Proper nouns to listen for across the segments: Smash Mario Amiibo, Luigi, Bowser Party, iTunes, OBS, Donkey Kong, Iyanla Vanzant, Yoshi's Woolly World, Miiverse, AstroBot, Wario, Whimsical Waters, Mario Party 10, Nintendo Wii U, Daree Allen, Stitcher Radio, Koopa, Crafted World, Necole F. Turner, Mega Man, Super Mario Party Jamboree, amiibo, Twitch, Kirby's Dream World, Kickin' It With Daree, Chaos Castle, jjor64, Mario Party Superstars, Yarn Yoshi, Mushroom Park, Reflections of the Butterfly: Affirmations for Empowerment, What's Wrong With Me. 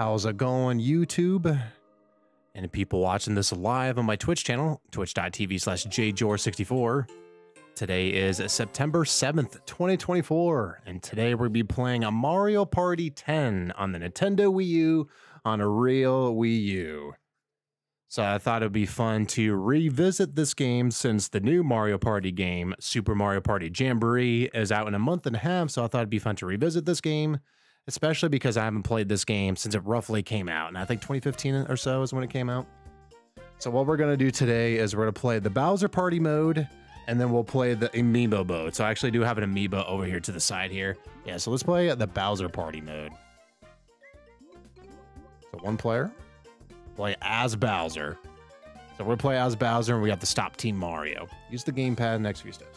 How's it going, YouTube? And people watching this live on my Twitch channel, twitch.tv/jjor64. Today is September 7th, 2024, and today we'll be playing a Mario Party 10 on the Nintendo Wii U on a real Wii U. So I thought it'd be fun to revisit this game since the new Mario Party game, Super Mario Party Jamboree, is out in a month and a half, so I thought it'd be fun to revisit this game, especially because I haven't played this game since it roughly came out, and I think 2015 or so is when it came out. So what we're going to do today is we're going to play the Bowser Party mode, and then we'll play the Amiibo mode. So I actually do have an Amiibo over here to the side here. Yeah, so let's play the Bowser Party mode. So one player. Play as Bowser. So we're play as Bowser, and we have to stop Team Mario. Use the gamepad next few steps. Okay.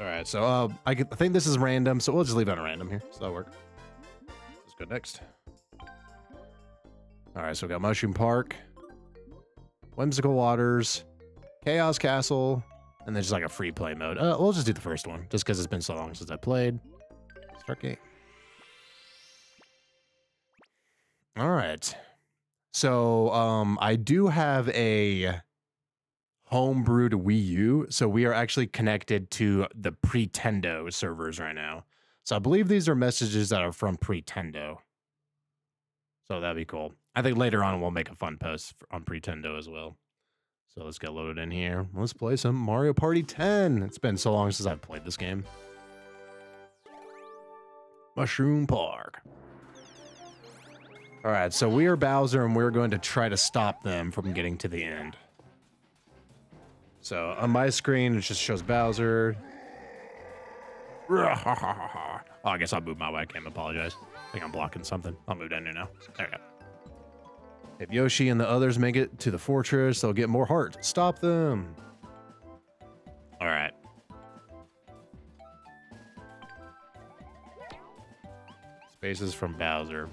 All right, so I think this is random, so we'll just leave it on random here. So that'll work. Let's go next. All right, so we got Mushroom Park, Whimsical Waters, Chaos Castle, and then just like a free play mode. We'll just do the first one, just because it's been so long since I played. Start game. All right, so I do have a homebrewed Wii U, so we are actually connected to the Pretendo servers right now. So I believe these are messages that are from Pretendo. So that'd be cool. I think later on we'll make a fun post on Pretendo as well. So let's get loaded in here. Let's play some Mario Party 10. It's been so long since I've played this game. Mushroom Park. All right, so we are Bowser, and we're going to try to stop them from getting to the end. So on my screen, it just shows Bowser. Oh, I guess I'll move my webcam. Apologize. I think I'm blocking something. I'll move down here now. There we go. If Yoshi and the others make it to the fortress, they'll get more hearts. Stop them. All right. Spaces from Bowser.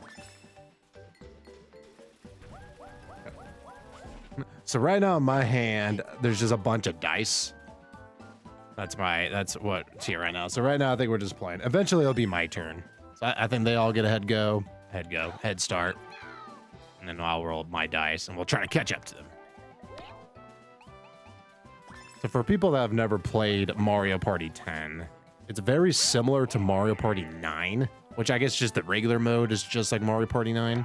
So right now in my hand, there's just a bunch of dice. That's what's here right now. So right now I think we're just playing. Eventually it'll be my turn. So I think they all get a head start. And then I'll roll my dice and we'll try to catch up to them. So for people that have never played Mario Party 10, it's very similar to Mario Party 9, which I guess just the regular mode is just like Mario Party 9.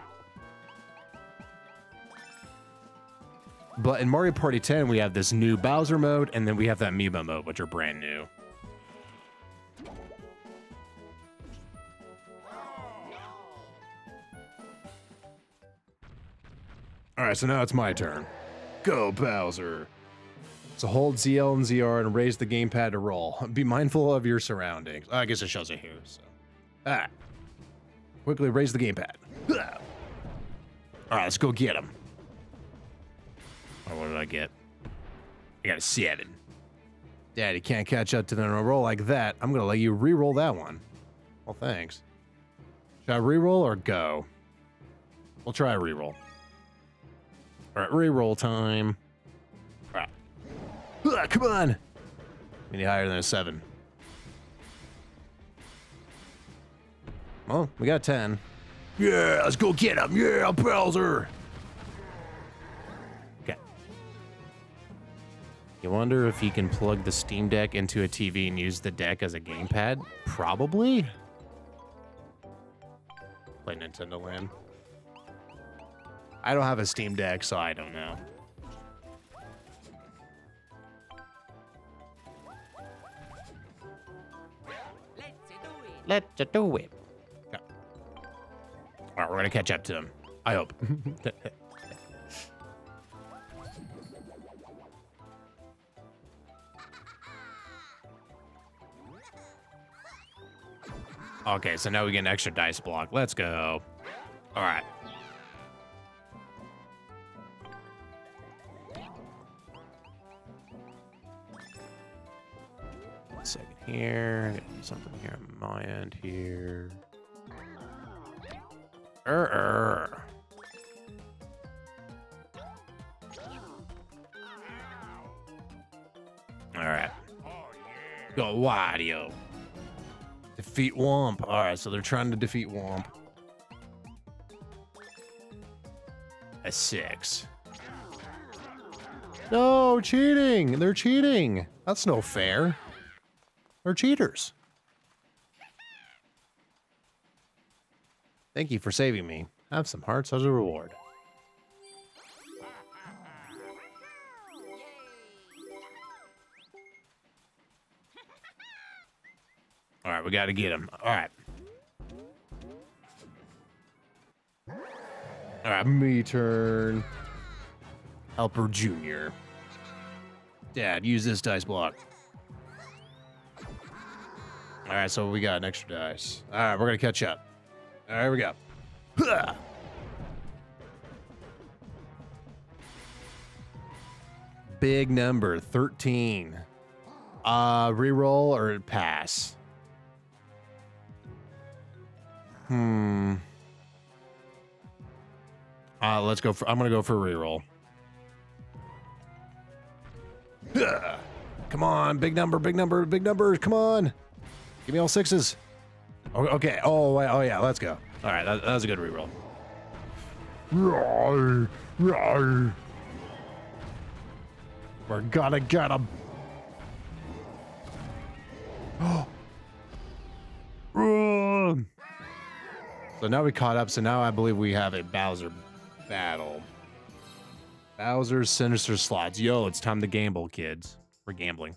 But in Mario Party 10, we have this new Bowser mode, and then we have the Amiibo mode, which are brand new. All right, so now it's my turn. Go, Bowser. So hold ZL and ZR and raise the gamepad to roll. Be mindful of your surroundings. I guess it shows it here, so. All right. Quickly raise the gamepad. All right, let's go get him. Oh, what did I get? I got a 7. Daddy can't catch up to them in a roll like that. I'm going to let you re-roll that one. Well, thanks. Should I re-roll or go? We'll try a re-roll. All right, re-roll time. All right. Come on. Any higher than a 7. Well, we got 10. Yeah, let's go get him. Yeah, Bowser. You wonder if he can plug the Steam Deck into a TV and use the deck as a gamepad? Probably. Play Nintendo Land. I don't have a Steam Deck, so I don't know. Let's do it. Yeah. All right, we're going to catch up to him. I hope. Okay, so now we get an extra dice block. Let's go. All right. One second here. Gotta do something here on my end here. All right. Go Wario. Defeat Womp. All right, so they're trying to defeat Womp. a 6. No, cheating! They're cheating! That's no fair. They're cheaters. Thank you for saving me. Have some hearts as a reward. Alright, we gotta get him. Alright. Alright, me turn. Helper Jr. Dad, use this dice block. Alright, so we got an extra dice. Alright, we're gonna catch up. Alright, here we go. Huh. Big number, 13. Reroll or pass? Let's go for, I'm gonna go for a reroll. Ugh. Come on, big number, big number, big number, come on. Give me all 6s. Oh, okay, oh yeah, let's go. All right, that was a good reroll. We're gonna get him. Run. So now we caught up, so now I believe we have a Bowser battle. Bowser's Sinister Slots. Yo, it's time to gamble, kids. We're gambling.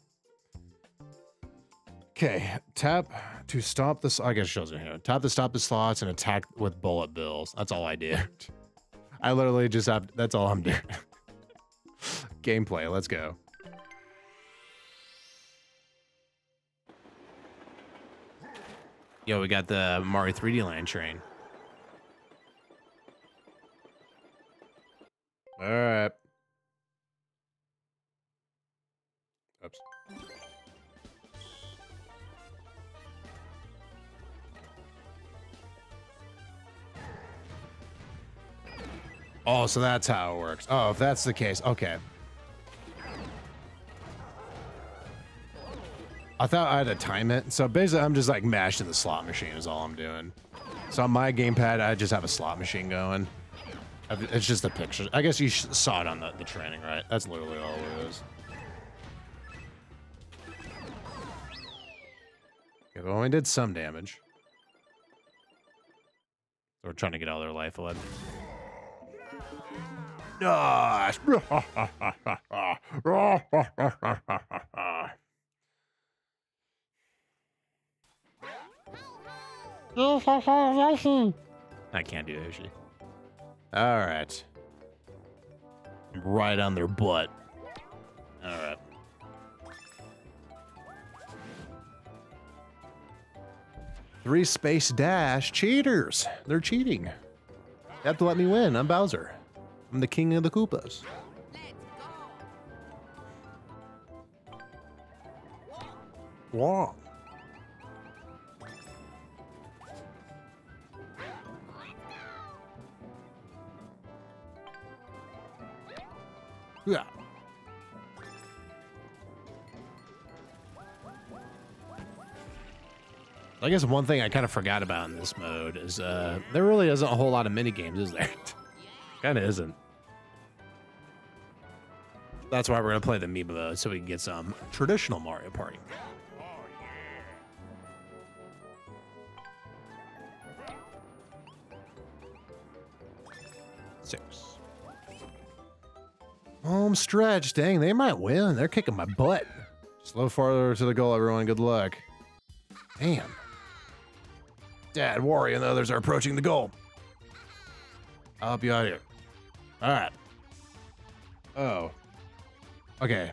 Okay, tap to stop this. I guess it shows it here. Tap to stop the slots and attack with bullet bills. That's all I did. I literally just have, that's all I'm doing. Gameplay, let's go. Yo, we got the Mario 3D Land train. All right. Oops. Oh, so that's how it works. Oh, if that's the case, okay. I thought I had to time it. So basically I'm just like mashing the slot machine is all I'm doing. So on my gamepad, I just have a slot machine going. It's just a picture. I guess you saw it on the training, right? That's literally all it is. Okay, we only did some damage. So we're trying to get all their life left. I can't do Yoshi. All right. Right on their butt. All right. Three space dash cheaters. They're cheating. You have to let me win. I'm Bowser. I'm the king of the Koopas. Wow. Yeah. I guess one thing I kind of forgot about in this mode is there really isn't a whole lot of mini games, is there? Kind of isn't. That's why we're gonna play the Amiibo mode, so we can get some traditional Mario Party. Home stretch, dang, they might win. They're kicking my butt. Slow farther to the goal, everyone. Good luck. Damn. Dad, Wario, and the others are approaching the goal. I'll help you out here. All right. Oh. Okay.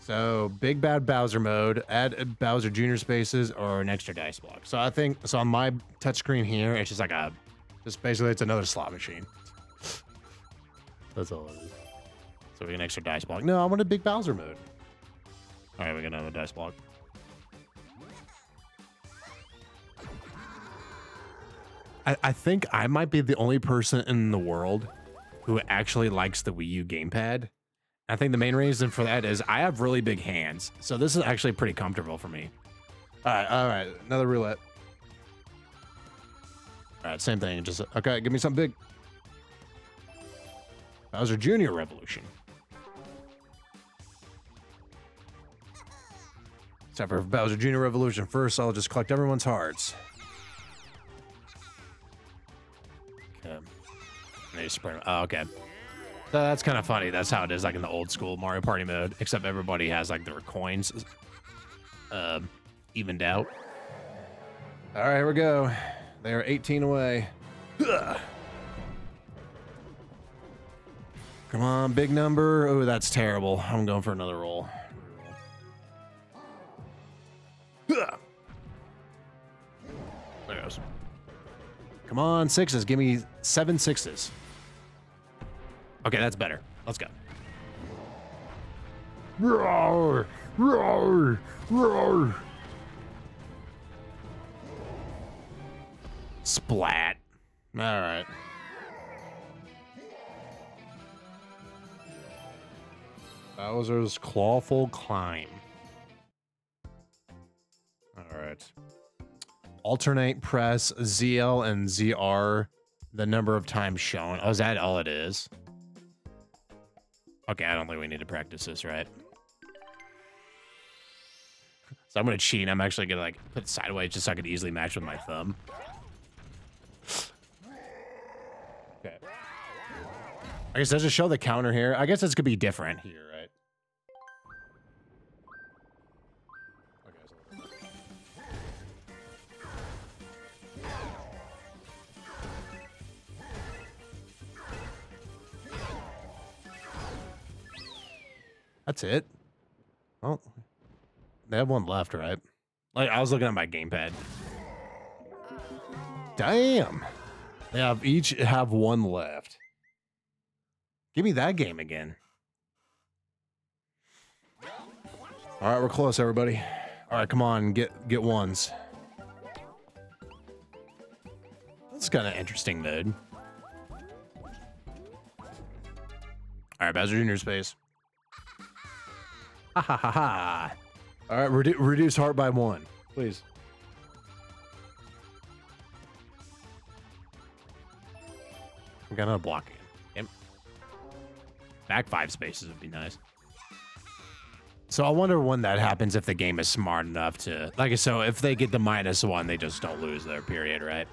So, Big Bad Bowser mode. Add Bowser Jr. spaces or an extra dice block. So I think, so on my touchscreen here, it's just like a, just basically it's another slot machine. That's all it is. So we get an extra dice block. No, I want a big Bowser mode. All right, we got another dice block. I think I might be the only person in the world who actually likes the Wii U gamepad. I think the main reason for that is I have really big hands. So this is actually pretty comfortable for me. All right, another roulette. All right, same thing, just, okay, give me something big. Bowser Jr. Revolution. It's time for Bowser Jr. Revolution. First, I'll just collect everyone's hearts. Okay. Oh, okay. So that's kind of funny. That's how it is, like in the old school Mario Party mode, except everybody has like their coins evened out. All right, here we go. They are 18 away. Ugh. Come on, big number. Oh, that's terrible. I'm going for another roll. Ugh. There it goes. Come on, sixes. Give me 7 sixes. Okay, that's better. Let's go. Roar! Roar! Roar! Splat. All right. Bowser's Clawful Climb. All right. Alternate press ZL and ZR the number of times shown. Oh, is that all it is? Okay, I don't think we need to practice this, right? So I'm gonna cheat. I'm actually gonna like put it sideways just so I could easily match with my thumb. Okay. I guess does it show the counter here? I guess this could be different here, right? That's it. Well, they have one left, right? Like I was looking at my gamepad. Damn. They have each have one left. Give me that game again. All right, we're close, everybody. All right, come on, get ones. That's kind of interesting mode. All right, Bowser Jr. space. Ha ha ha ha. All right, reduce heart by 1, please. I'm gonna block it. Okay. Back 5 spaces would be nice. So I wonder when that happens if the game is smart enough to, like, so if they get the -1, they just don't lose their period, right?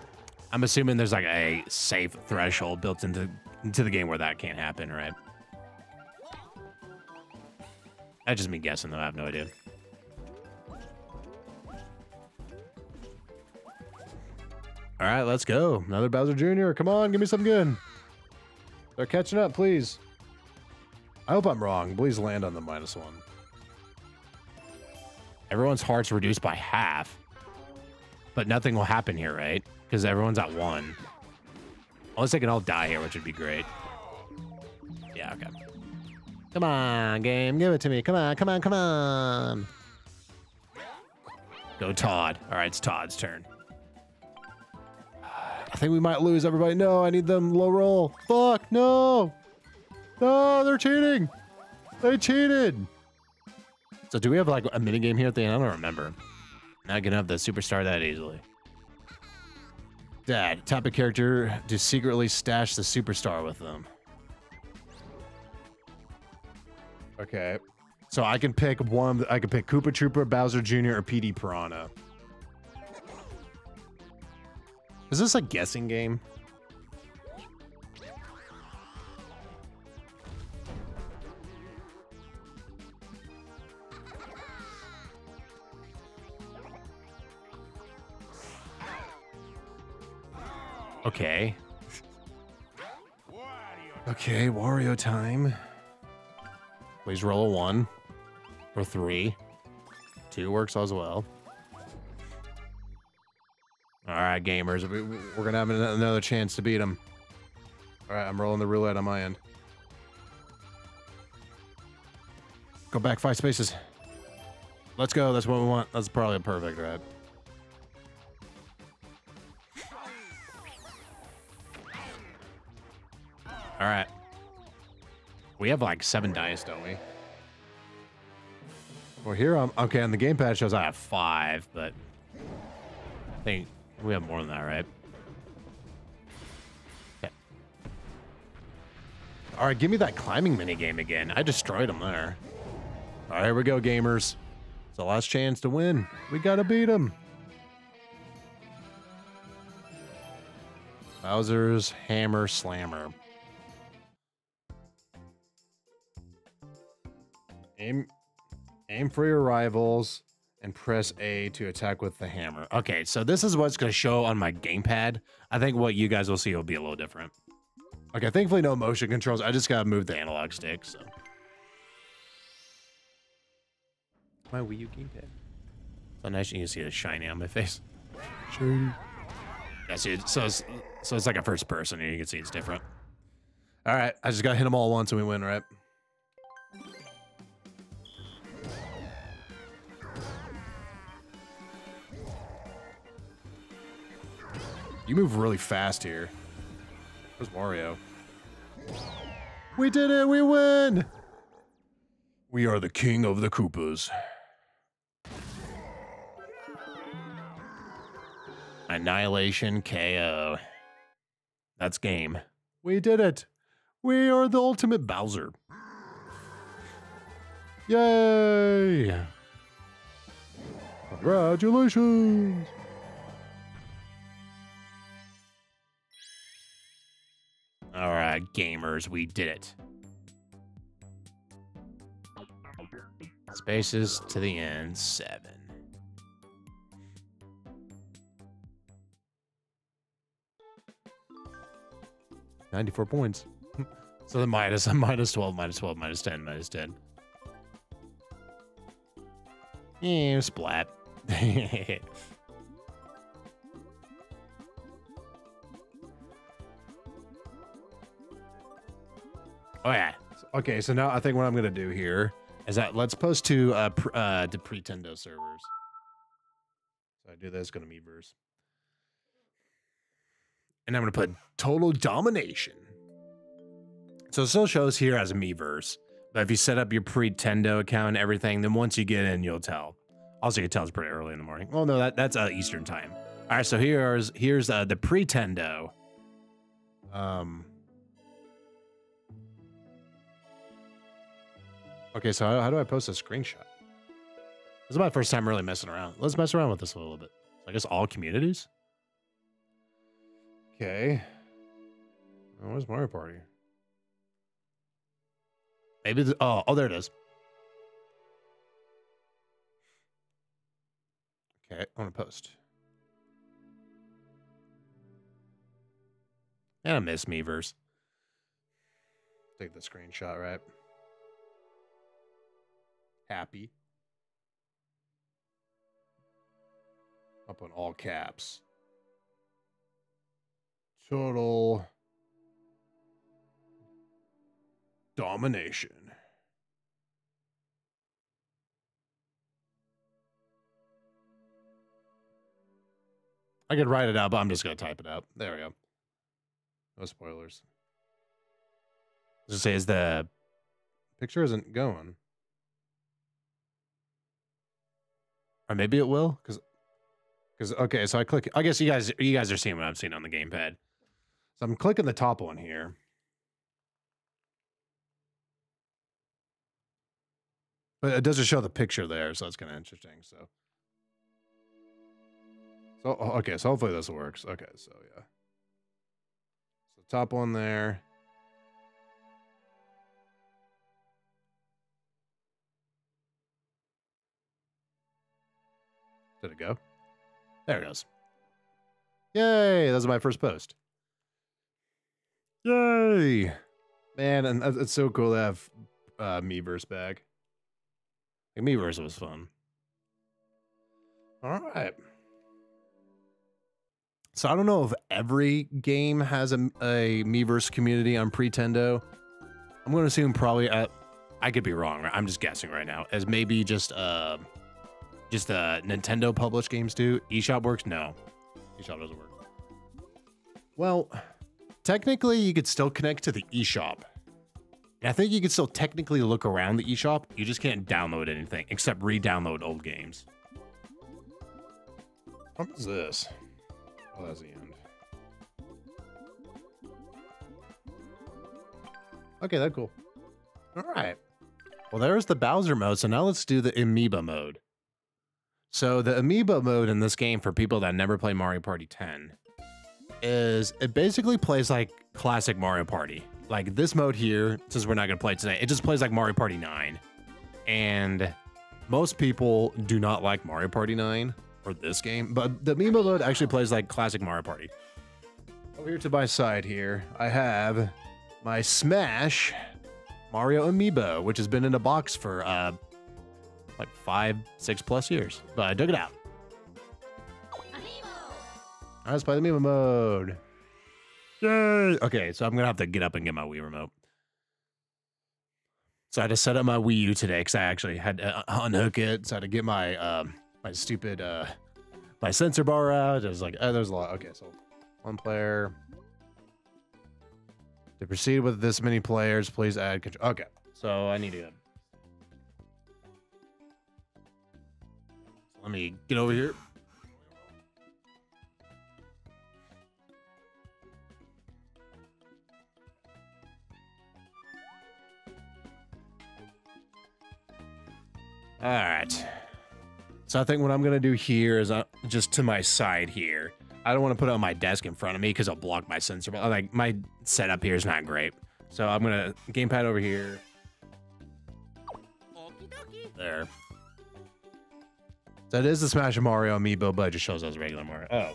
I'm assuming there's like a safe threshold built into the game where that can't happen, right? That's just me guessing, though. I have no idea. All right, let's go. Another Bowser Jr. Come on, give me something good. They're catching up, please. I hope I'm wrong. Please land on the -1. Everyone's heart's reduced by half. But nothing will happen here, right? Because everyone's at 1. Unless they can all die here, which would be great. Yeah, okay. Come on, game. Give it to me. Come on, come on, come on. Go, Todd. All right, it's Todd's turn. I think we might lose, everybody. No, I need them low roll. Fuck, no. No, they're cheating. They cheated. So do we have like a minigame here at the end? I don't remember. Not gonna have the superstar that easily. Dad, tap a character to secretly stash the superstar with them. Okay, so I can pick one. I can pick Koopa Trooper, Bowser Jr., or PD Piranha. Is this a guessing game? Okay. Okay, Wario time. Please roll a 1 or 3. 2 works as well. All right, gamers, we're gonna have another chance to beat them. All right, I'm rolling the roulette on my end. Go back 5 spaces. Let's go. That's what we want. That's probably a perfect, right? All right. We have like 7 dice, don't we? Well, here I'm okay. On the gamepad shows I have 5, but I think we have more than that, right? Okay. All All right, give me that climbing minigame again. I destroyed him there. All right, here we go, gamers. It's the last chance to win. We gotta beat him. Bowser's Hammer Slammer. Aim for your rivals and press A to attack with the hammer. Okay, so this is what's gonna show on my gamepad. I think what you guys will see will be a little different. Okay, thankfully no motion controls. I just gotta move the analog stick, so. My Wii U gamepad. So nice you can see the shiny on my face. Shiny. Yeah, so it's like a first person, and you can see it's different. All right, I just gotta hit them all once and we win, right? You move really fast here. Where's Wario? We did it! We win! We are the king of the Koopas. Annihilation KO. That's game. We did it! We are the ultimate Bowser. Yay! Congratulations! All right, gamers, we did it. Spaces to the end, 7. -94 points. So the minus, -12, -10, -10. Yeah, splat. Oh yeah. Okay, so now I think what I'm gonna do here is that let's post to the Pretendo servers. So I do this, go to Miiverse, and I'm gonna put total domination. So it still shows here as a Miiverse, but if you set up your Pretendo account and everything, then once you get in, you'll tell. Also, you can tell it's pretty early in the morning. Well, no, that's Eastern time. All right, so here's the Pretendo. Okay, so how do I post a screenshot? This is my first time really messing around. Let's mess around with this a little bit. I guess all communities? Okay. Oh, where's Mario Party? Maybe, oh, there it is. Okay, I'm gonna post. And I miss Miiverse. Take the screenshot, right? Happy. Up on all caps. Total domination. I could write it out, but I'm just gonna type it out. There we go. No spoilers. Just says the picture isn't going. Or maybe it will, because okay, so I click. I guess you guys are seeing what I'm seeing on the gamepad. So I'm clicking the top one here. But it doesn't show the picture there, so that's kind of interesting. So okay, so hopefully this works. Okay, so yeah. So top one there. Did it go? There it goes. Yay! That was my first post. Yay! Man, and it's so cool to have Miiverse back. Like, Miiverse was fun. All right. So I don't know if every game has a Miiverse community on Pretendo. I'm going to assume probably I could be wrong. I'm just guessing right now. As maybe just the Nintendo published games do. eShop works? No. eShop doesn't work. Well, technically you could still connect to the eShop. And I think you could still technically look around the eShop. You just can't download anything except re-download old games. What is this? Oh, that's the end. Okay, that's cool. All right. Well, there's the Bowser mode. So now let's do the Amiibo mode. So the Amiibo mode in this game, for people that never play Mario Party 10, is it basically plays like classic Mario Party. Like this mode here, since we're not going to play it today, it just plays like Mario Party 9. And most people do not like Mario Party 9 for this game, but the Amiibo mode actually plays like classic Mario Party. Over here to my side here, I have my Smash Mario Amiibo, which has been in a box for like 5, 6+ years, but I dug it out. Amiibo. All right, let's play the Amiibo mode. Yay! Okay, so I'm gonna have to get up and get my Wii remote. So I had to set up my Wii U today because I actually had to unhook it. So I had to get my my stupid my sensor bar out. I was like, oh, there's a lot. Okay, so one player. To proceed with this many players, please add control. Okay, so I need to. Let me get over here. All right. So I think what I'm going to do here is just to my side here. I don't want to put it on my desk in front of me because I'll block my sensor. Like my setup here is not great. So I'm going to gamepad over here. There. That is the Smash Mario Amiibo, but it just shows us regular Mario. Oh.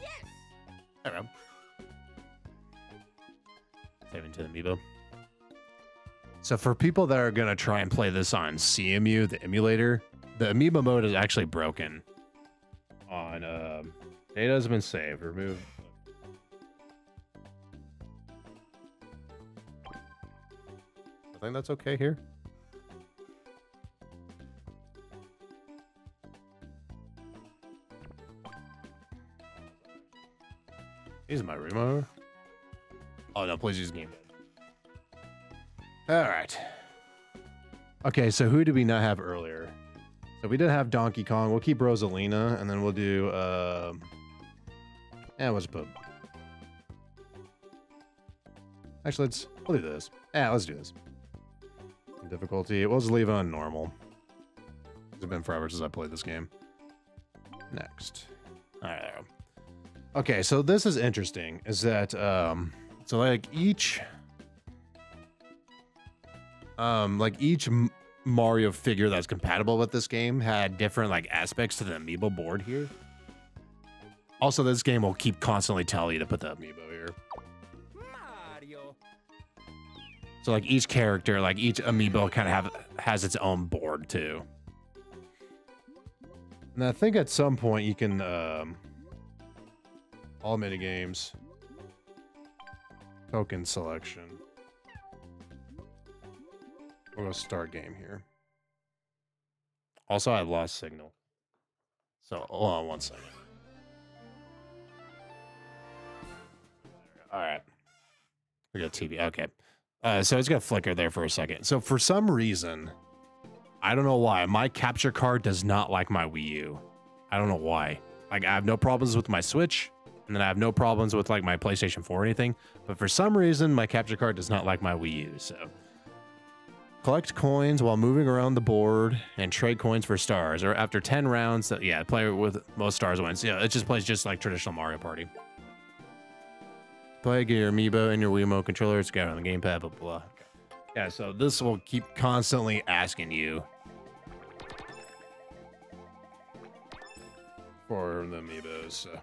Yes. There we go. Save into the Amiibo. So for people that are gonna try and play this on CMU, the emulator, the Amiibo mode is actually broken. On data has been saved. Remove. I think that's okay here. Here's my remote. Oh no, please use game. All right. Okay, so who did we not have earlier? So we did have Donkey Kong. We'll keep Rosalina, and then we'll do. Yeah, let's put. Actually, we'll do this. Yeah, let's do this. Difficulty. We'll just leave it on normal. It's been forever since I played this game. Next. All right. There. Okay, so this is interesting. Is that so like each Mario figure that's compatible with this game had different like aspects to the Amiibo board here. Also, this game will keep constantly telling you to put the Amiibo here. So like each character, like each Amiibo kind of has its own board too. And I think at some point you can, all minigames, token selection. We'll go start game here. Also, I lost signal. So hold on one second. All right. We got TV, okay. So it's gonna flicker there for a second. So for some reason, I don't know why, my capture card does not like my Wii U. I don't know why. Like I have no problems with my Switch, and then I have no problems with like my PlayStation 4 or anything. But for some reason, my capture card does not like my Wii U. So collect coins while moving around the board and trade coins for stars. Or after 10 rounds, that yeah, player with most stars wins. Yeah, it just plays just like traditional Mario Party. Play, get your Amiibo and your Wiimote controller. It's got it on the gamepad, blah, blah, blah. Yeah, so this will keep constantly asking you for the Amiibos. So.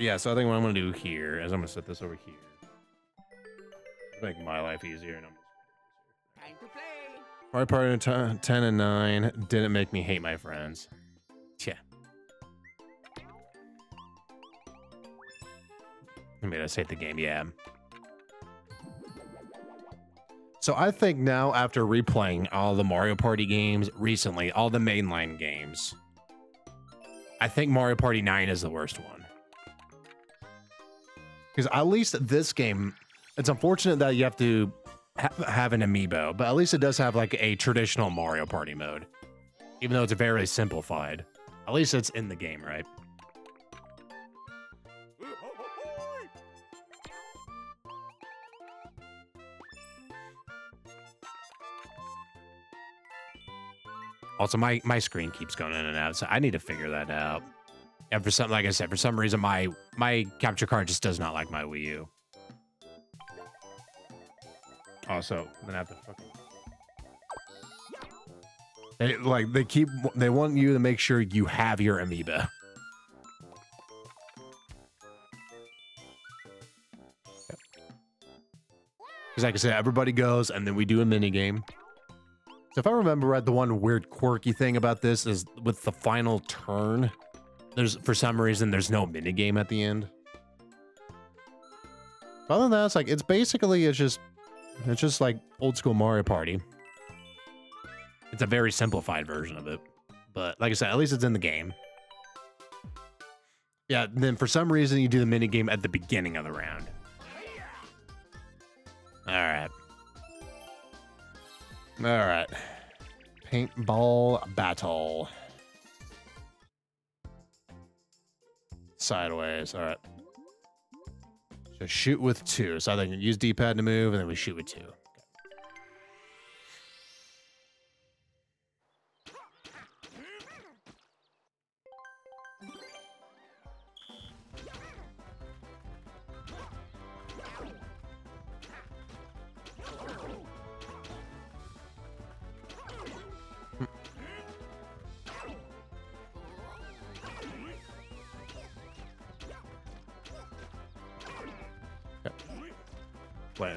Yeah, so I think what I'm going to do here is I'm going to set this over here. Make my life easier. And I'm just... Time to play. Mario Party 10 and 9 didn't make me hate my friends. Yeah. I made us hate the game, yeah. So I think now, after replaying all the Mario Party games recently, all the mainline games, I think Mario Party 9 is the worst one. Because at least this game, it's unfortunate that you have to have an Amiibo, but at least it does have like a traditional Mario Party mode. Even though it's very simplified. At least it's in the game, right? Also, my screen keeps going in and out, so I need to figure that out. And for something, like I said, for some reason, my capture card just does not like my Wii U. Also, I'm gonna have to fucking... They want you to make sure you have your amiibo. Because like I said, everybody goes, and then we do a minigame. So if I remember right, the one weird quirky thing about this is with the final turn, for some reason there's no minigame at the end. But other than that, it's just like old school Mario Party. It's a very simplified version of it, but like I said, at least it's in the game. Yeah, then for some reason you do the minigame at the beginning of the round. All right. Paintball battle. Sideways, all right. So shoot with two. So I think use D-pad to move, and then we shoot with two.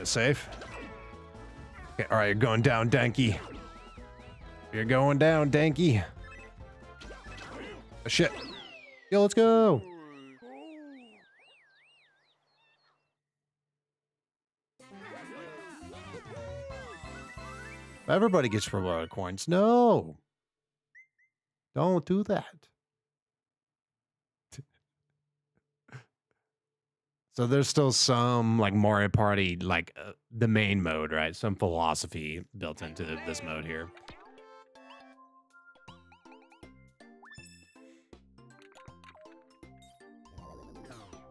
Safe. Okay, all right, you're going down, Danky. You're going down, Danky. Oh, shit. Yo, let's go. Everybody gets reward coins. No. Don't do that. So there's still some like Mario Party, like the main mode, right? Some philosophy built into this mode here.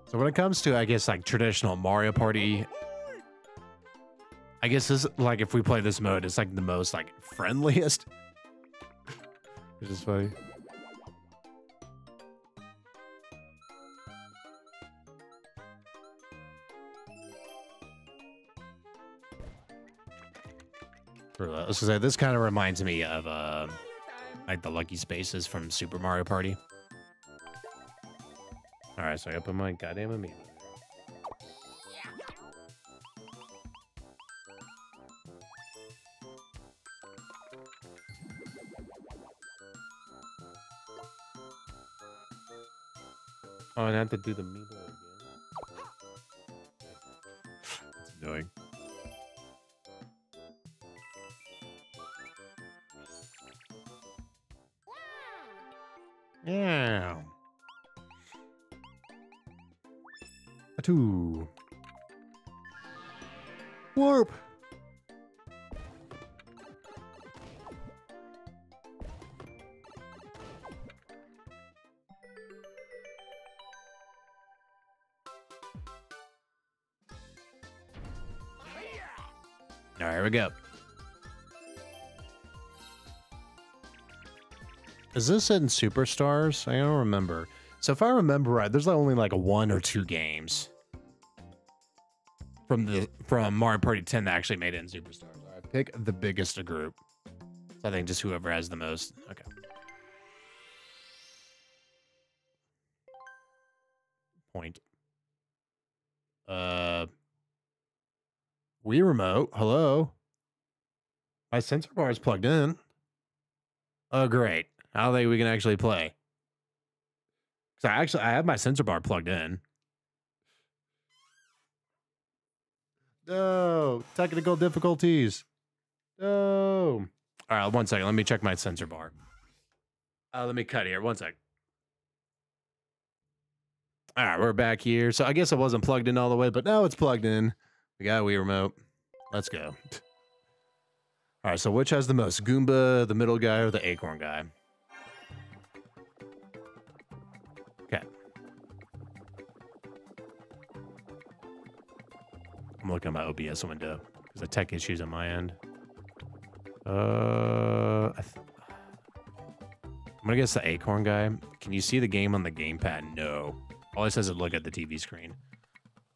So when it comes to, I guess, like traditional Mario Party, I guess this, like, if we play this mode, it's like the most like friendliest. Which is funny. So this kind of reminds me of like the Lucky Spaces from Super Mario Party. All right, so I open my goddamn amiibo. Oh, and I have to do the amiibo again. That's annoying. Yeah. A two. Warp. All right, here we go. Is this in Superstars? I don't remember. So if I remember right, there's only like one or two games from Mario Party 10 that actually made it in Superstars. All right, pick the biggest group. So I think just whoever has the most. Okay. Point. Wii remote. Hello. My sensor bar is plugged in. Oh great. I don't think we can actually play. So I have my sensor bar plugged in. No, technical difficulties. No. All right, one second. Let me check my sensor bar. Let me cut here. One sec. All right, we're back here. So I guess it wasn't plugged in all the way, but now it's plugged in. We got a Wii remote. Let's go. All right, so which has the most? Goomba, the middle guy, or the acorn guy? looking at my OBS window because of tech issues on my end. I'm gonna guess the acorn guy. Can you see the game on the gamepad? No. All it says is look at the TV screen.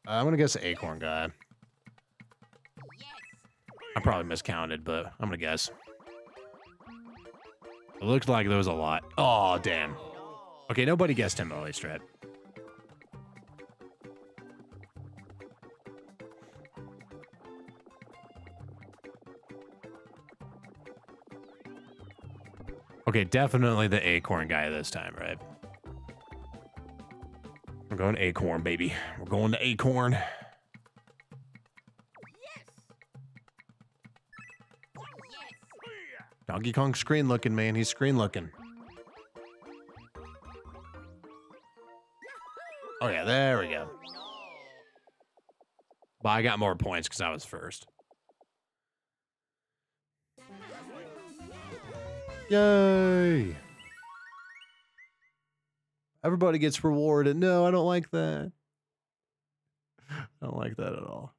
I'm gonna guess the acorn guy. I probably miscounted, but I'm gonna guess. It looked like there was a lot. Oh, damn. Okay, nobody guessed him, at least, right? Okay, definitely the acorn guy this time, right? We're going to acorn, baby. We're going to acorn. Donkey Kong's screen looking, man. He's screen looking. Oh, yeah, there we go. Well, I got more points because I was first. Yay! Everybody gets rewarded. No, I don't like that. I don't like that at all.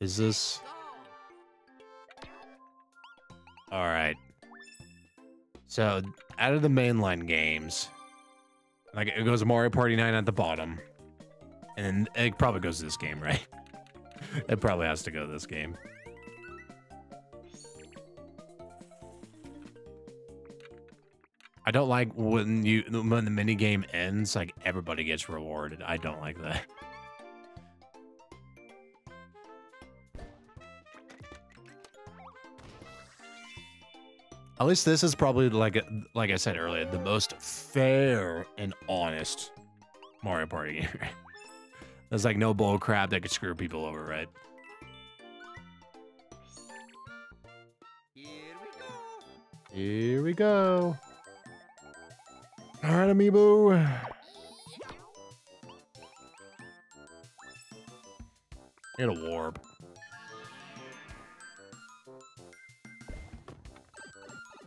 Is this... Alright. So, out of the mainline games, like it goes Mario Party 9 at the bottom. And then it probably goes to this game, right? It probably has to go to this game. I don't like when the minigame ends, like everybody gets rewarded. I don't like that. At least this is probably, like I said earlier, the most fair and honest Mario Party game. There's like no bull crap that could screw people over, right? Here we go. Here we go. All right, amiibo. Get a warp.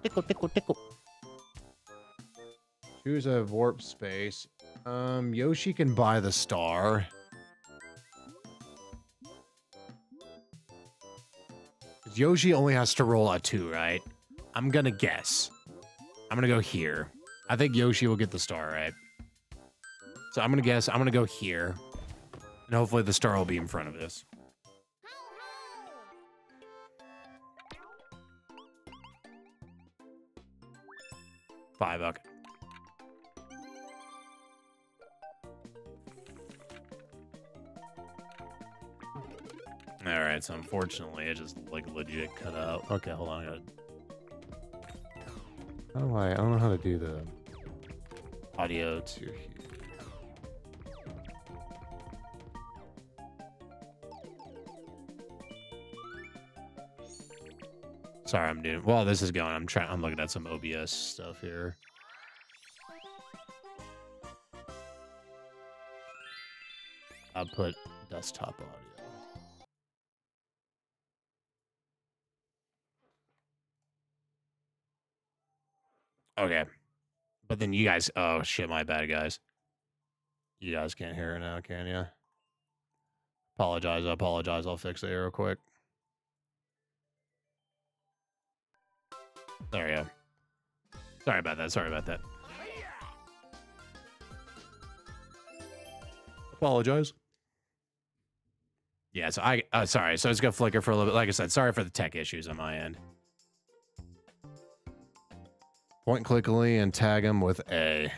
Tickle, tickle, tickle. Choose a warp space. Yoshi can buy the star. Yoshi only has to roll a 2, right? I'm gonna guess. I'm gonna go here. I think Yoshi will get the star, right? So I'm gonna guess. I'm gonna go here. And hopefully the star will be in front of us. $5, okay. All right, so unfortunately, it just like legit cut out. Okay, hold on. I don't know how to do the audio to here. Sorry, I'm doing. Well, this is going. I'm looking at some OBS stuff here. I'll put desktop audio. Okay, but then you guys, oh shit, my bad guys. You guys can't hear it now, can you? Apologize, I apologize, I'll fix it here real quick. There we go. Sorry about that, sorry about that. Apologize. Yeah, so sorry, so it's gonna flicker for a little bit. Like I said, sorry for the tech issues on my end. Point clickily and tag him with A.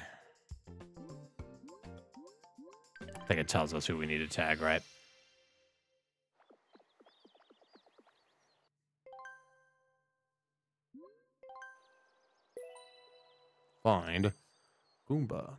I think it tells us who we need to tag, right? Find Goomba.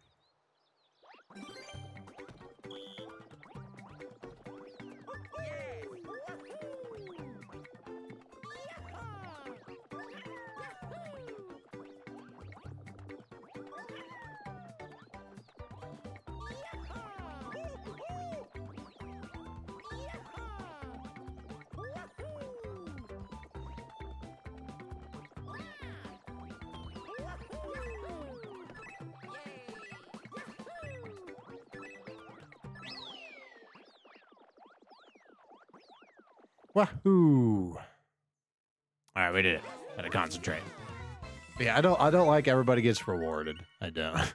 Wahoo! All right, we did it. Gotta concentrate. Yeah, I don't like everybody gets rewarded. I don't.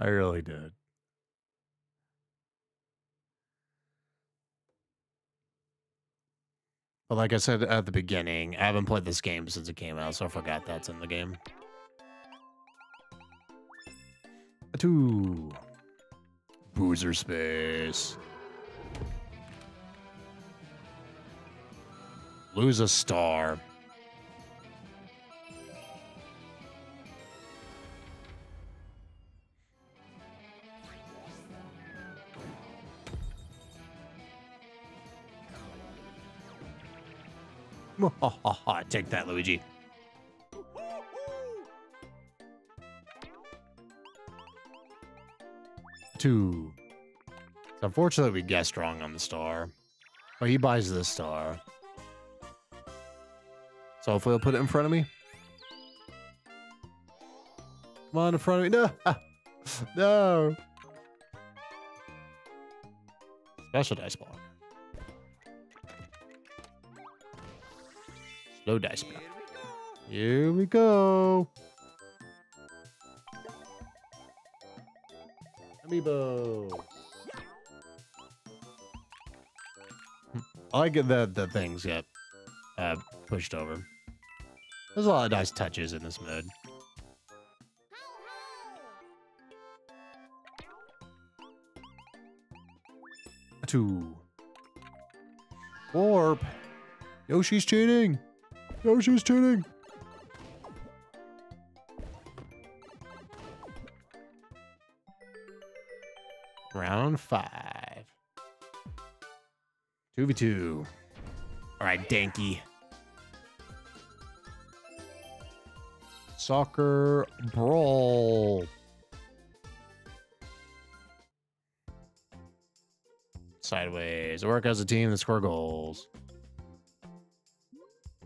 I really did. But like I said at the beginning, I haven't played this game since it came out, so I forgot that's in the game. Two. Boozer space. Lose a star. Take that, Luigi. Two. Unfortunately, we guessed wrong on the star. But he buys this star. So hopefully he'll put it in front of me. Come on, in front of me. No! No! Special dice block. Slow dice block. Here we go. Amiibo. I like that the things get pushed over. There's a lot of nice touches in this mode. Two. Warp. Yoshi's cheating. Yoshi's cheating. Round 5. 2v2. All right, Danky. Soccer brawl. Sideways. Work as a team to score goals.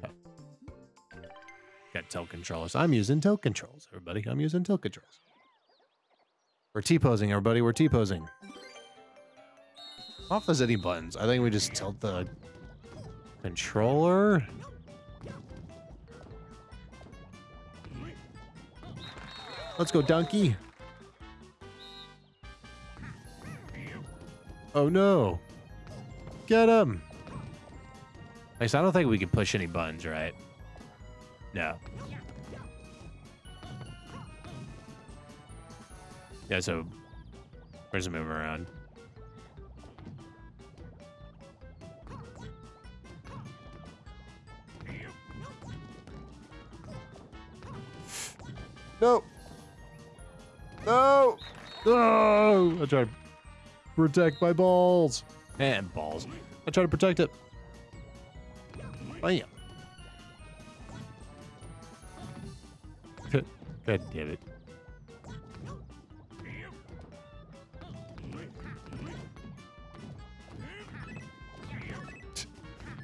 Oh. Got tilt controllers. I'm using tilt controls, everybody. I'm using tilt controls. We're T-posing, everybody. We're T-posing. I don't know if there's any buttons. I think we just tilt the controller. Let's go, donkey. Oh, no. Get him. At least I don't think we can push any buttons, right? No. Yeah, so where's the move around? No! No! No! I try to protect my balls. And balls. I try to protect it. Bam. God damn it.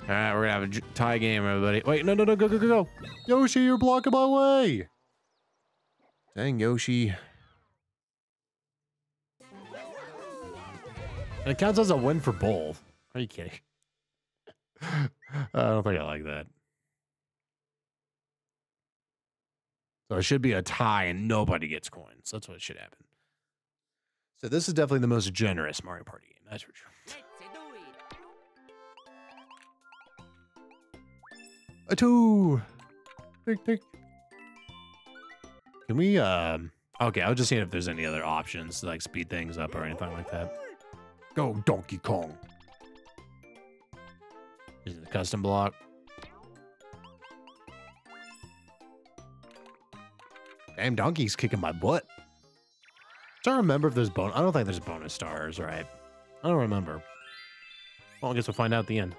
All right, we're gonna have a tie game, everybody. Wait, no, no, no, go, go, go, go! Yoshi, you're blocking my way! Dang, Yoshi. And it counts as a win for both. Are you kidding? I don't think I like that. So it should be a tie and nobody gets coins. That's what should happen. So this is definitely the most generous Mario Party game. That's for sure. A two. Tick, tick. Can we, okay, I was just seeing if there's any other options to, like, speed things up or anything like that. Go, Donkey Kong. Is it the custom block? Damn, Donkey's kicking my butt. I don't remember if there's bonus. I don't think there's bonus stars, right? I don't remember. Well, I guess we'll find out at the end.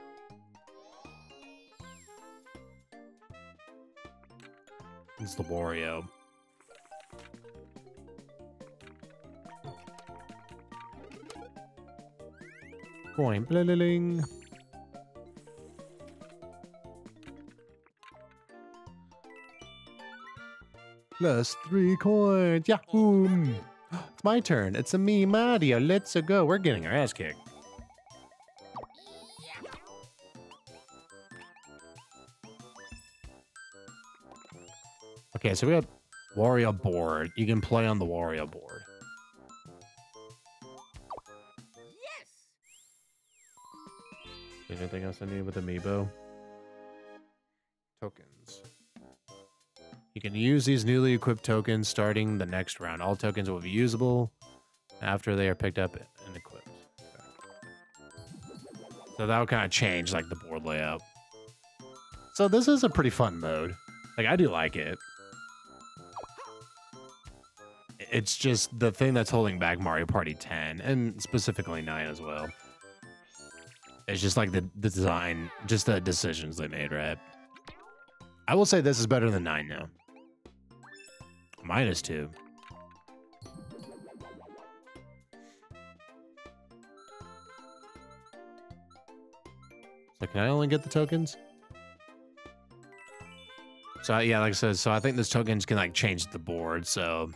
It's the Wario. Coin. Bling. Plus 3 coins. Yahoo! It's my turn. It's a me, Mario. Let's go. We're getting our ass kicked. Okay, so we got Wario board. You can play on the Wario board. Yes. Is there anything else I need with Amiibo? Tokens. You can use these newly equipped tokens starting the next round. All tokens will be usable after they are picked up and equipped. Okay. So that'll kind of change like the board layout. So this is a pretty fun mode. Like, I do like it. It's just the thing that's holding back Mario Party 10, and specifically 9 as well. It's just like the design, just the decisions they made, right? I will say this is better than 9 now. -2. So can I only get the tokens? So yeah, like I said, so I think these tokens can like change the board, so...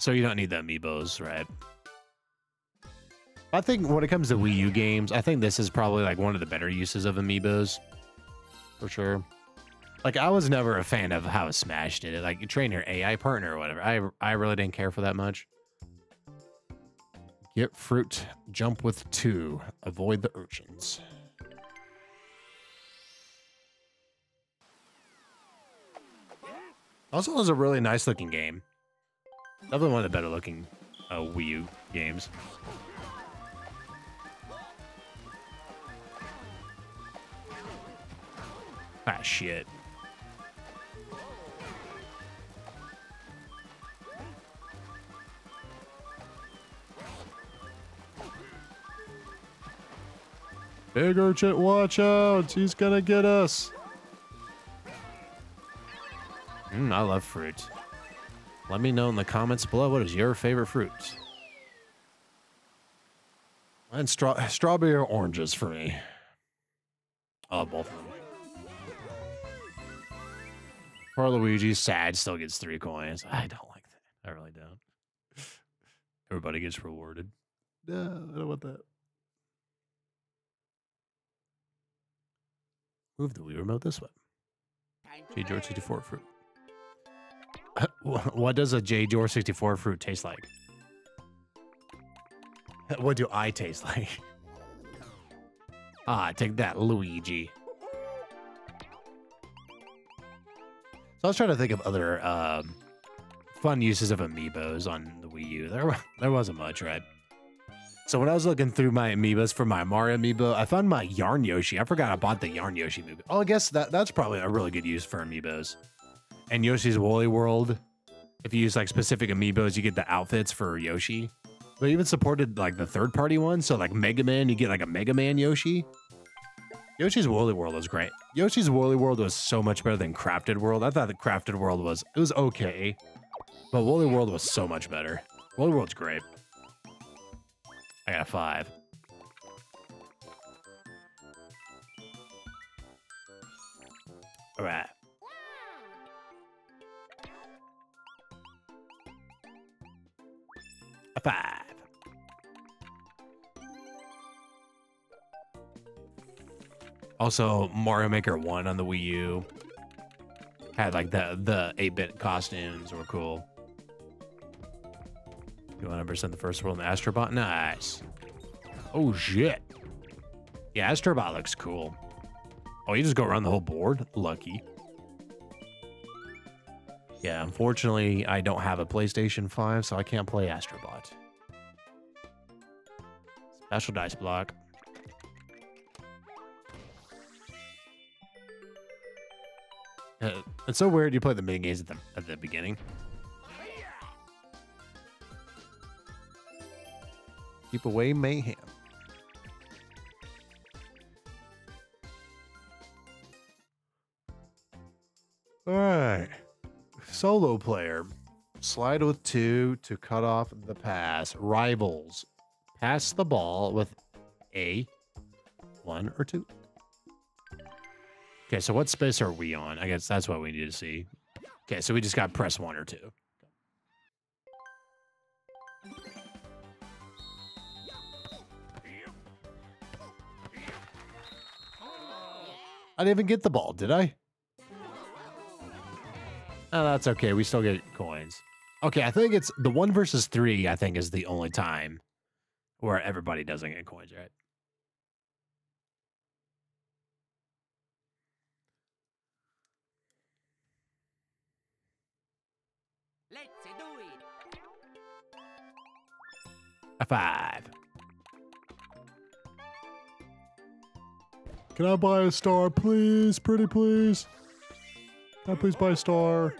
so you don't need the amiibos, right? I think when it comes to Wii U games, I think this is probably like one of the better uses of amiibos, for sure. Like, I was never a fan of how Smash did it. Like, you train your AI partner or whatever. I really didn't care for that much. Get fruit, jump with 2, avoid the urchins. Also, it was a really nice looking game. Definitely one of the better looking Wii U games. Ah, shit. Big urchin, watch out! He's gonna get us! I love fruit. Let me know in the comments below what is your favorite fruit. And strawberry or oranges for me. Oh, both of them. Poor Luigi, sad, still gets 3 coins. I don't like that. I really don't. Everybody gets rewarded. No, I don't want that. Move the Wii remote this way. jjor64 fruit. What does a jjor64 fruit taste like? What do I taste like? Ah, take that, Luigi. So I was trying to think of other fun uses of amiibos on the Wii U. There wasn't much, right? So when I was looking through my amiibos for my Mario amiibo, I found my Yarn Yoshi. I forgot I bought the Yarn Yoshi amiibo. Oh, I guess that's probably a really good use for amiibos. And Yoshi's Woolly World, if you use like specific amiibos, you get the outfits for Yoshi. They even supported like the third-party one, so like Mega Man, you get like a Mega Man Yoshi. Yoshi's Woolly World was great. Yoshi's Woolly World was so much better than Crafted World. I thought the Crafted World was okay, but Woolly World was so much better. Woolly World's great. I got a 5. All right. A 5. Also, Mario Maker 1 on the Wii U had like the 8-bit costumes were cool. You 100% the first world in AstroBot? Nice. Oh shit. Yeah, AstroBot looks cool. Oh, you just go around the whole board? Lucky. Yeah, unfortunately, I don't have a PlayStation 5, so I can't play AstroBot. Special dice block. It's so weird you play the mini games at the beginning. Keep away mayhem. All right. Solo player, slide with 2 to cut off the pass. Rivals, pass the ball with a 1 or 2. Okay, so what space are we on? I guess that's what we need to see. Okay, so we just got press 1 or 2. I didn't even get the ball, did I? Oh, that's okay. We still get coins. Okay, I think it's the 1 versus 3, I think, is the only time where everybody doesn't get coins, right? Let's do it. A 5. Can I buy a star, please? Pretty please. Can I please buy a star?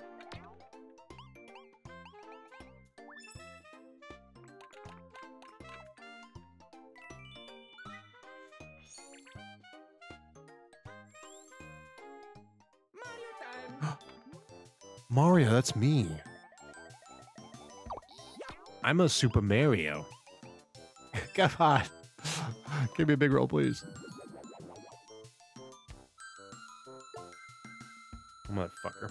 Mario, that's me. I'm a Super Mario. Come on. Give me a big roll, please. Motherfucker.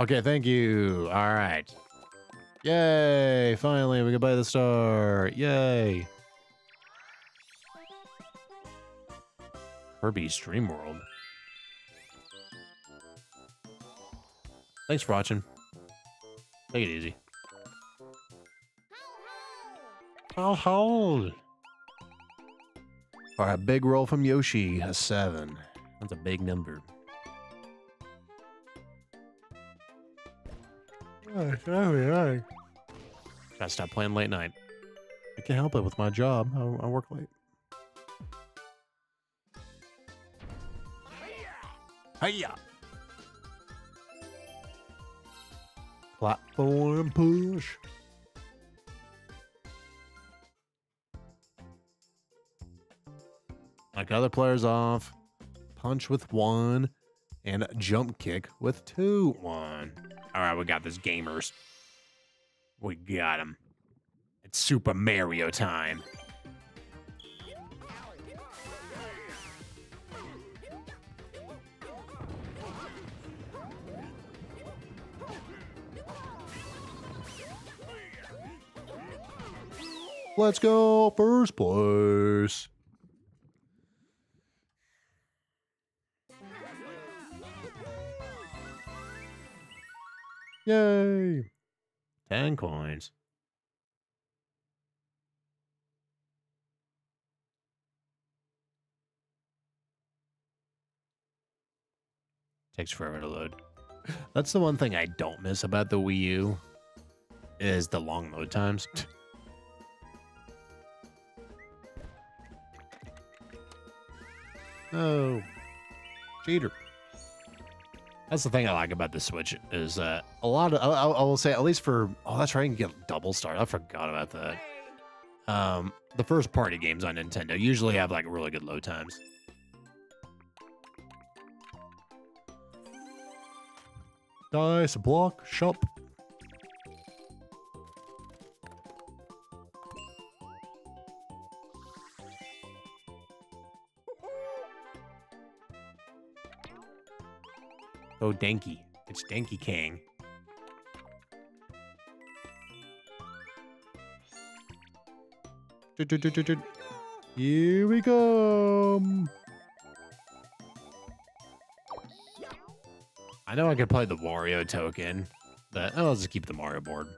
Okay, thank you. All right. Yay. Finally, we can buy the star. Yay. Kirby's Dream World. Thanks for watching. Take it easy. I'll hold. All right, a big roll from Yoshi, a 7. That's a big number. Gotta stop playing late night. I can't help it with my job. I work late. Hiya! Platform push. Knock other players off. Punch with 1. And jump kick with 2. 1. Alright, we got this, gamers. We got him. It's Super Mario time. Let's go, first place. Yay. 10 coins. Takes forever to load. That's the one thing I don't miss about the Wii U is the long load times. Oh, cheater. That's the thing I like about the Switch is a lot of, I will say, at least for, oh, that's right, I can get double stars. I forgot about that. The first party games on Nintendo usually have like really good load times. Dice, block, shop. Oh, Denki. It's Denki Kang. Here we go. I know I could play the Wario token, but I'll just keep the Mario board.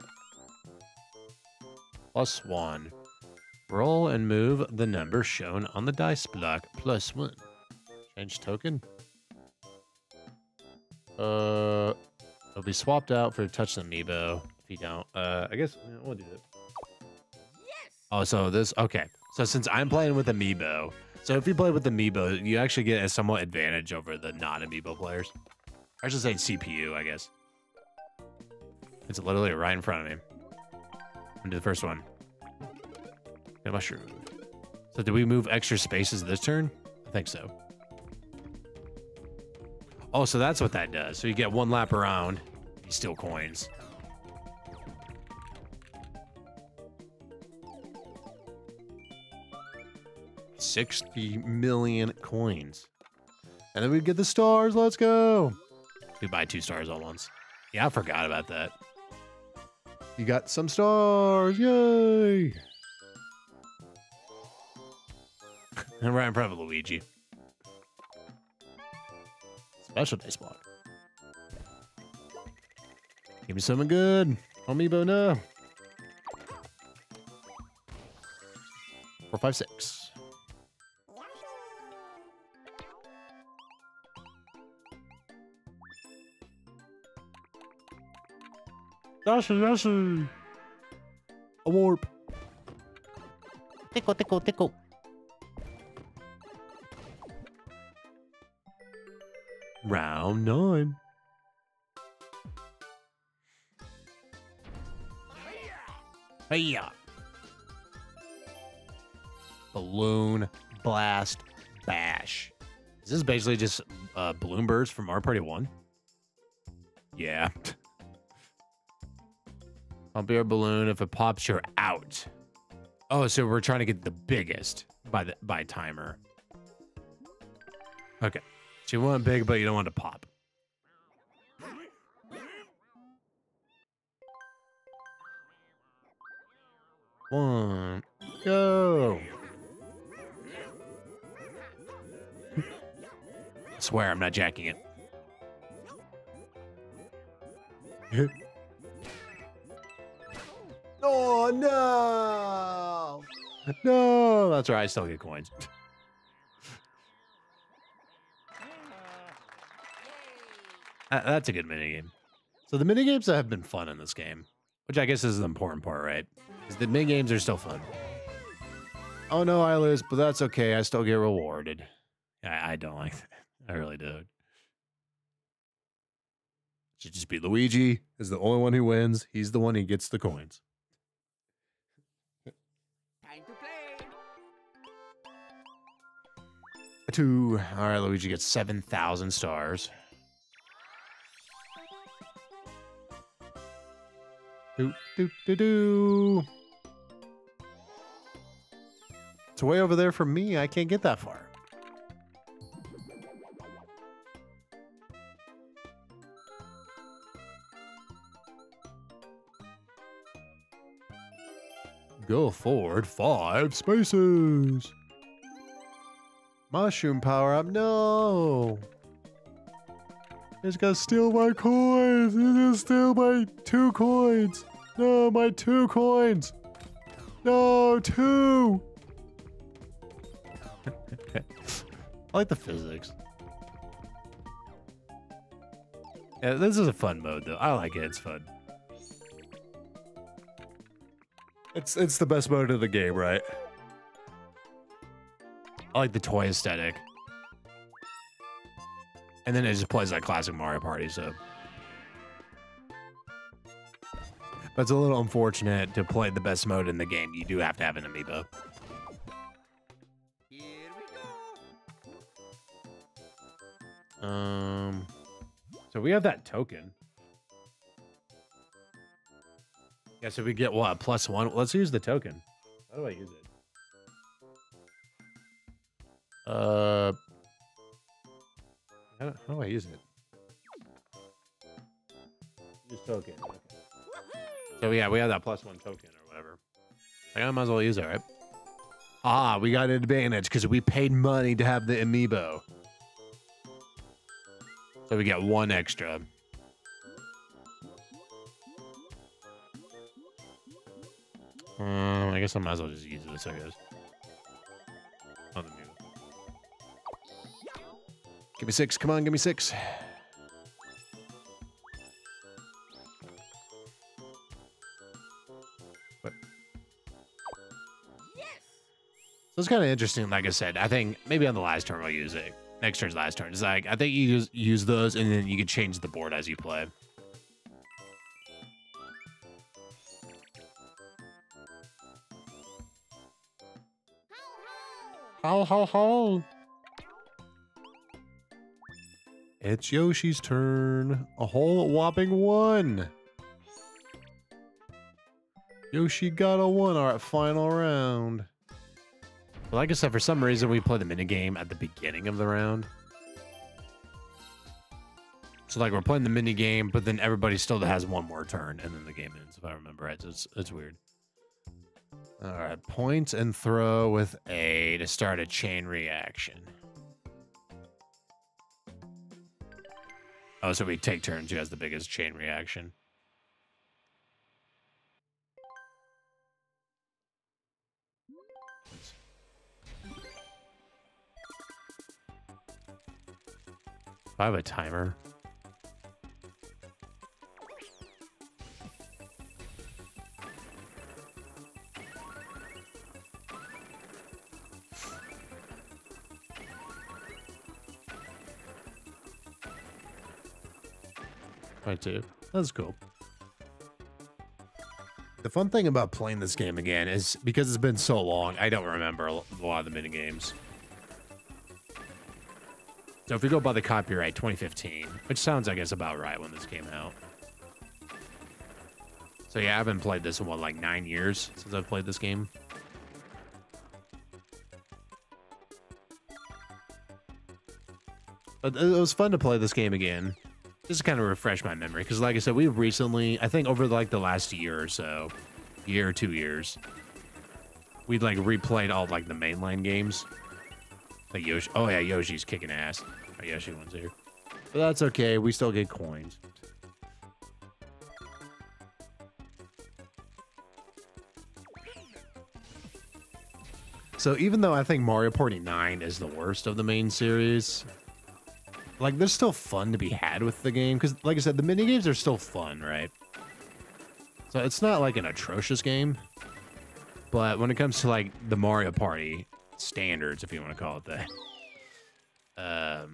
+1. Roll and move the number shown on the dice block. +1. Change token. It'll be swapped out for touch the amiibo if you don't. I guess we'll do it. Yes. Oh, so this, okay. So since I'm playing with amiibo, so if you play with amiibo, you actually get a somewhat advantage over the non-amiibo players. I should say CPU, I guess. It's literally right in front of me. I'm gonna do the first one. And mushroom. So did we move extra spaces this turn? I think so. Oh, so that's what that does. So you get one lap around, you steal coins. $60 million coins. And then we get the stars, let's go. We buy 2 stars all once. Yeah, I forgot about that. You got some stars, yay. And Ryan, probably Luigi. Special day spot. Give me something good. Amiibo, no. 4, 5, 6. Dasher. A warp. Tickle. Round 9. Hey-ya. Balloon Blast Bash. Is this basically just balloon birds from Mario Party 1? Yeah. Pump your balloon. If it pops, you're out. Oh, so we're trying to get the biggest by timer. Okay. So you want it big, but you don't want it to pop. One. Go. I swear I'm not jacking it. Oh, no. No. That's right. I still get coins. That's a good minigame. So the minigames have been fun in this game, which I guess is the important part, right? Because the minigames are still fun. Oh, no, I lose, but that's okay. I still get rewarded. I don't like that. I really don't. Should just be Luigi is the only one who wins. He's the one who gets the coins. Time to play. A 2. All right, Luigi gets 7,000 stars. 2. It's way over there for me. I can't get that far. Go forward 5 spaces. Mushroom power up. No. It's gonna steal my coins. It's gonna steal my 2 coins. No, my 2 coins. No, 2. I like the physics. Yeah, this is a fun mode though. I like it. It's fun. It's the best mode of the game, right? I like the toy aesthetic. And then it just plays like classic Mario Party, so. But it's a little unfortunate to play the best mode in the game. You do have to have an amiibo. Here we go. So we have that token. Yeah, so we get what, +1? Let's use the token. How do I use it? How do I use it? Use token. Okay. So yeah, we have that +1 token or whatever. I might as well use it, right? Ah, we got an advantage because we paid money to have the amiibo. So we get 1 extra. I guess I might as well just use this, I guess. Give me 6. Come on, give me 6. What? Yes. So it's kind of interesting. Like I said, I think maybe on the last turn we'll use it. Next turn's last turn. It's like, I think you just use those and then you can change the board as you play. Ho, ho, ho. It's Yoshi's turn. A whole whopping 1. Yoshi got a 1. All right, final round. Well, like I said, for some reason, we play the minigame at the beginning of the round. So, like, we're playing the minigame, but then everybody still has 1 more turn, and then the game ends, if I remember right. So it's weird. All right, point and throw with A to start a chain reaction. Oh, so we take turns who has the biggest chain reaction. Do I have a timer? I do. That's cool. The fun thing about playing this game again is because it's been so long, I don't remember a lot of the mini games. So if we go by the copyright, 2015, which sounds, I guess, about right when this came out. So yeah, I haven't played this in, what, like 9 years since I've played this game? But it was fun to play this game again. Just to kind of refresh my memory, because like I said, we've recently, I think over like the last year or so, year or 2 years, we'd like replayed all like the mainline games. Like Yoshi, oh yeah, Yoshi's kicking ass. Our Yoshi one's here. But that's okay, we still get coins. So even though I think Mario Party 9 is the worst of the main series, like, there's still fun to be had with the game, because, like I said, the minigames are still fun, right? So it's not, like, an atrocious game, but when it comes to, like, the Mario Party standards, if you want to call it that,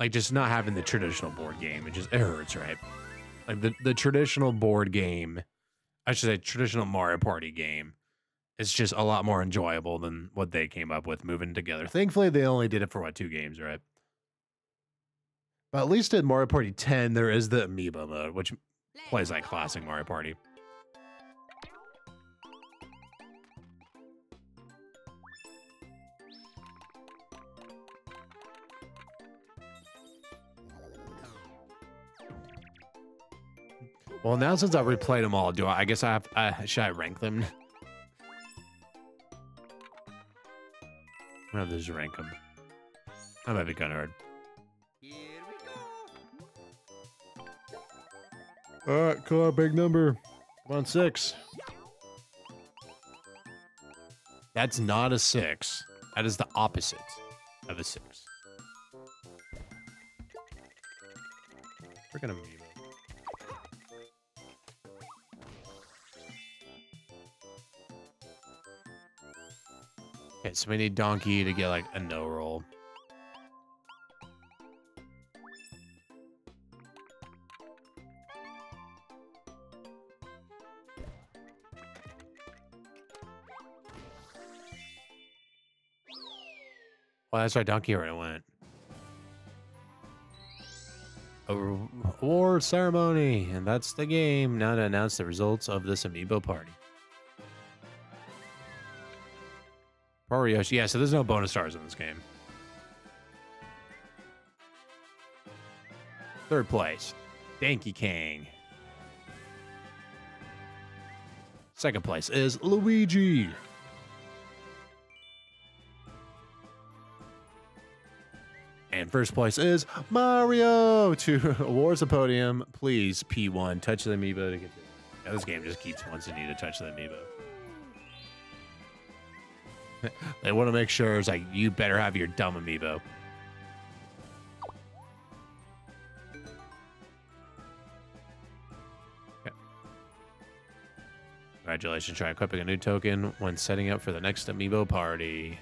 like, just not having the traditional board game, it hurts, right? Like, the traditional board game, I should say traditional Mario Party game, it's just a lot more enjoyable than what they came up with moving together. Thankfully, they only did it for, what, 2 games, right? But at least in Mario Party 10, there is the Amiibo mode, which plays like classic Mario Party. Well, now since I've replayed them all, do I guess I have... should I rank them? I'm gonna just rank them. That might be kind of hard. Here we go. All right, call our big number. Come on, 6. That's not a 6. That is the opposite of a 6. We're gonna move. Okay, so we need Donkey to get, like, a no roll. Well, that's right, Donkey already went. Award ceremony, and that's the game. Now to announce the results of this Amiibo party. Yoshi. Yeah, so there's no bonus stars in this game. 3rd place, Danky Kang. 2nd place is Luigi. 1st place is Mario. To awards the podium, please P1, touch the Amiibo to get there. Yeah, this game just keeps wanting you to touch the Amiibo. They want to make sure it's like, you better have your dumb Amiibo. Okay. Congratulations, try equipping a new token when setting up for the next Amiibo party.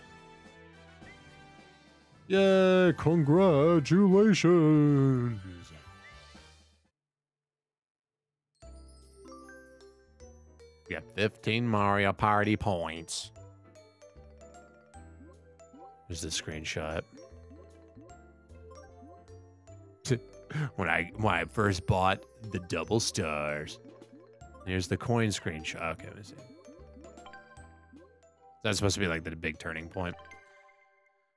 Yeah, congratulations. We got 15 Mario Party points. There's this screenshot. when I first bought the double stars. Here's the coin screenshot. Okay, let me see. That's supposed to be like the big turning point.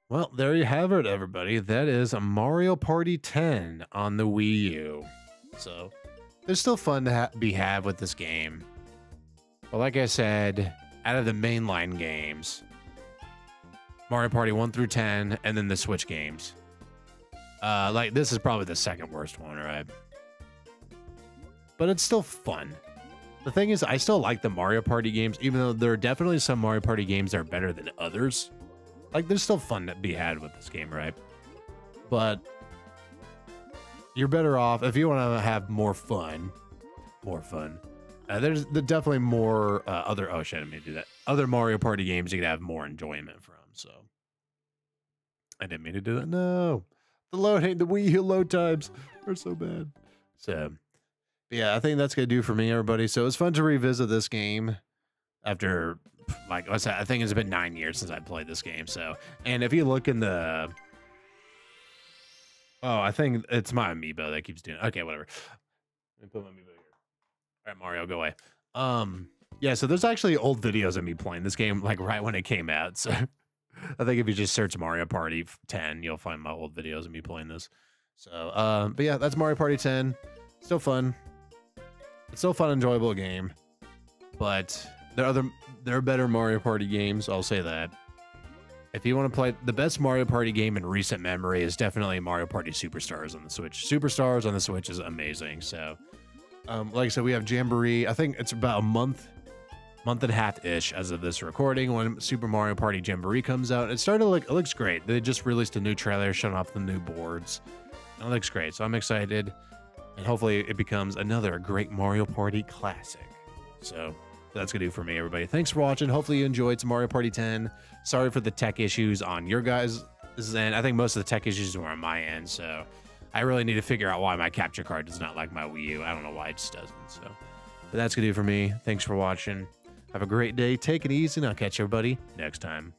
Well, there you have it, everybody. That is a Mario Party 10 on the Wii U. So there's still fun to be had with this game. But like I said, out of the mainline games, Mario Party 1 through 10, and then the Switch games. Like, this is probably the second worst one, right? But it's still fun. The thing is, I still like the Mario Party games, even though there are definitely some Mario Party games that are better than others. Like, there's still fun to be had with this game, right? But you're better off, if you want to have more fun. There's definitely more other, oh shit, I didn't mean to do that. Other Mario Party games you can have more enjoyment from, so. I didn't mean to do that, no. The Wii U load times are so bad. So, yeah, I think that's going to do for me, everybody. So it was fun to revisit this game after, like I said, I think it's been 9 years since I played this game. So, and if you look in the, oh, I think it's my amiibo that keeps doing it. Okay, whatever. Let me put my amiibo here. All right, Mario, go away. Yeah, so there's actually old videos of me playing this game, like right when it came out. So I think if you just search Mario Party 10, you'll find my old videos of me playing this. So, but yeah, that's Mario Party 10. Still fun. It's still a fun, enjoyable game. But there are better Mario Party games, I'll say that. If you want to play, the best Mario Party game in recent memory is definitely Mario Party Superstars on the Switch. Superstars on the Switch is amazing. So, like I said, we have Jamboree. I think it's about a month and a half-ish as of this recording when Super Mario Party Jamboree comes out. It started to look, it looks great. They just released a new trailer showing off the new boards. And it looks great, so I'm excited. And hopefully it becomes another great Mario Party classic. So that's going to do for me, everybody. Thanks for watching. Hopefully you enjoyed some Mario Party 10. Sorry for the tech issues on your guys' end. I think most of the tech issues were on my end, so I really need to figure out why my capture card does not like my Wii U. I don't know why it just doesn't. So, but that's going to do for me. Thanks for watching. Have a great day. Take it easy, and I'll catch everybody next time.